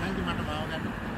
Thank you, Madam.